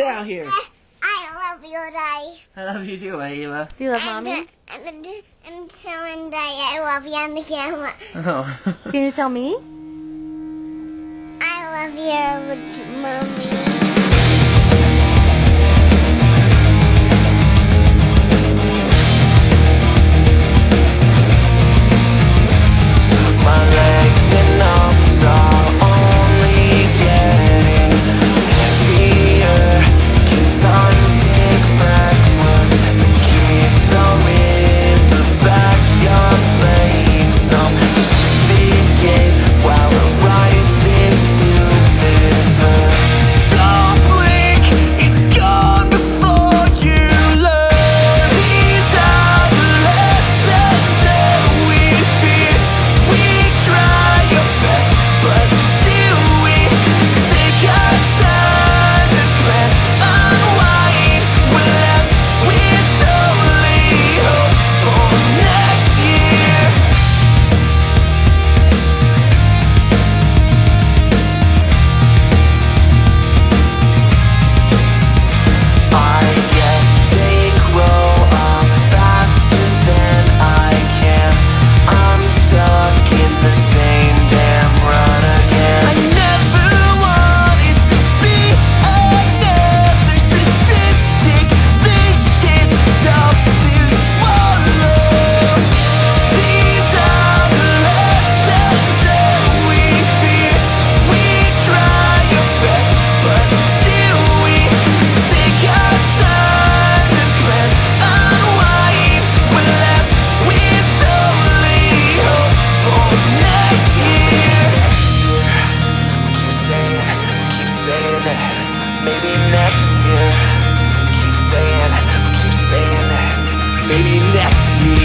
Get out here. I love you, Daddy. I love you too, Ayla. Do you love Mommy? I'm telling Daddy I love you on the camera. Oh. Can you tell me? I love you, Mommy. Maybe next year, keep saying that, maybe next year.